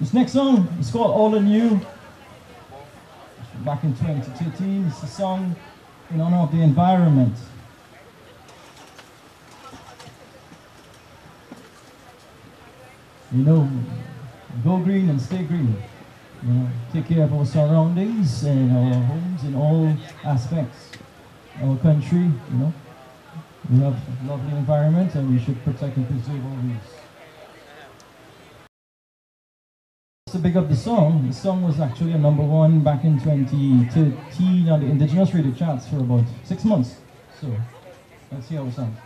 This next song is called Old and New. Back in 2013, it's a song in honor of the environment. You know, go green and stay green. You know, take care of our surroundings and our homes in all aspects. Our country, you know, we have a lovely environment and we should protect and preserve all these. To pick up the song. The song was actually a #1 back in 2013 on the Indigenous radio charts for about 6 months. So let's see how it sounds.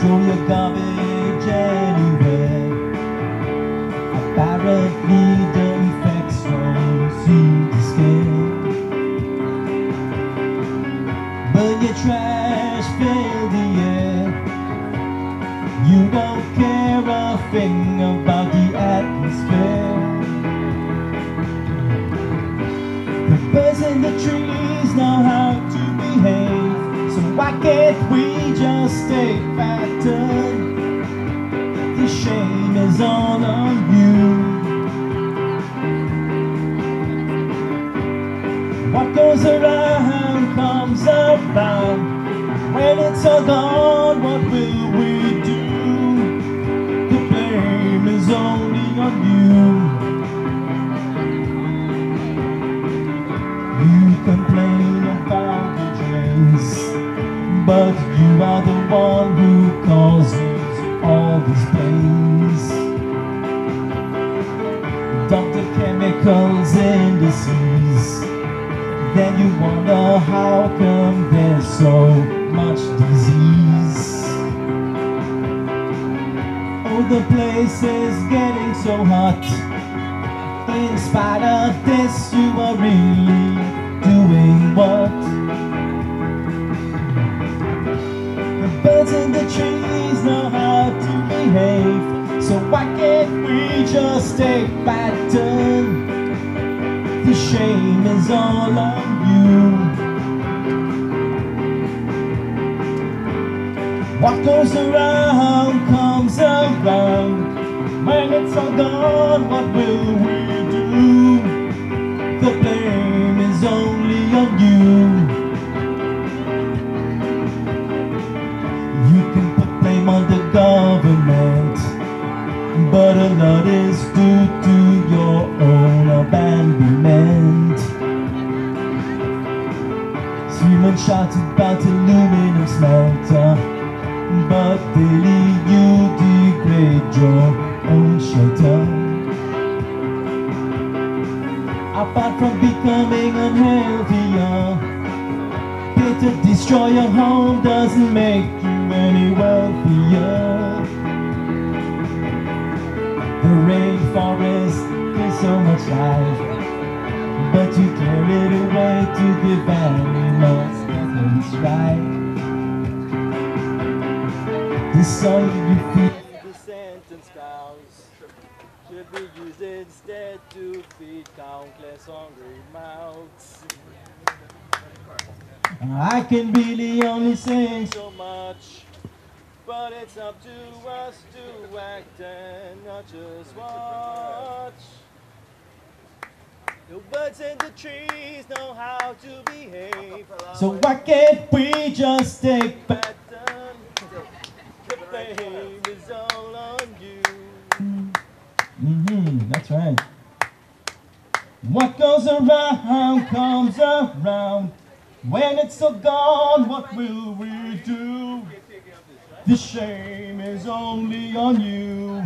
Throw your garbage anywhere. Apparently the effects don't seem to scare. Burn your trash, fill the air. You don't care a thing about the atmosphere. The birds in the trees know how to behave, so why can't we just stay back? The shame is all on you. What goes around comes around. When it's all gone, what will we do? The blame is only on you. You complain about the drains, but you are the one who causes all these pains. Dump the chemicals in the seas. Then you wonder how come there's so much disease. Oh, the place is getting so hot. In spite of this, you are really doing what? The birds in the trees know how to behave, so why can't we just take pattern? The shame is all on you. What goes around comes around. When it's all gone, what will we do? The blame is only on you. You can put blame on the government, but a lot is due to your own abandonment. Human shots about aluminum smelter, but daily you degrade your own shelter. Apart from becoming unhealthier, pay to destroy your home doesn't make you any wealthier. The rainforest is so much life, but you carry it away to give animals nothing's right. The soil you feed, the sentence cows, should be used instead to feed countless hungry mouths. I can really only sing so much, but it's up to us to act and not just watch. The birds in the trees know how to behave, so why can't we just take back? The blame is all on you. That's right. What goes around comes around. When it's all gone, what will we do? The shame is only on you.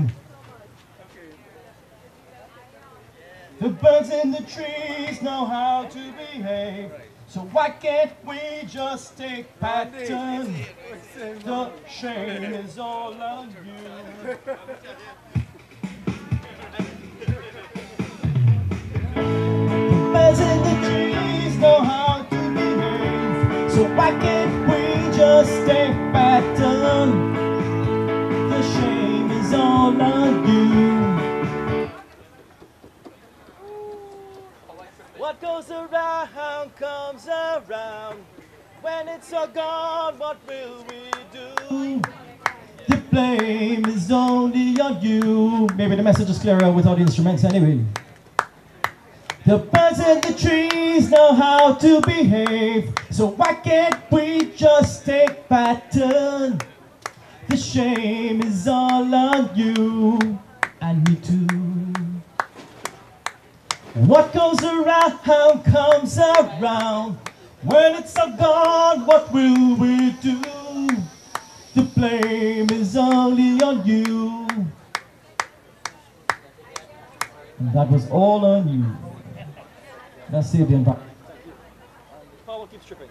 The birds in the trees know how to behave, so why can't we just take pattern? The shame is all on you. What goes around comes around. When it's all gone, what will we do? The blame is only on you. Maybe the message is clearer without instruments anyway. The birds and the trees know how to behave, so why can't we just take pattern? The shame is all on you and me too. What goes around comes around. When it's all gone, what will we do? The blame is only on you. And that was all on you. Let's see if the impact. Paulo keeps tripping.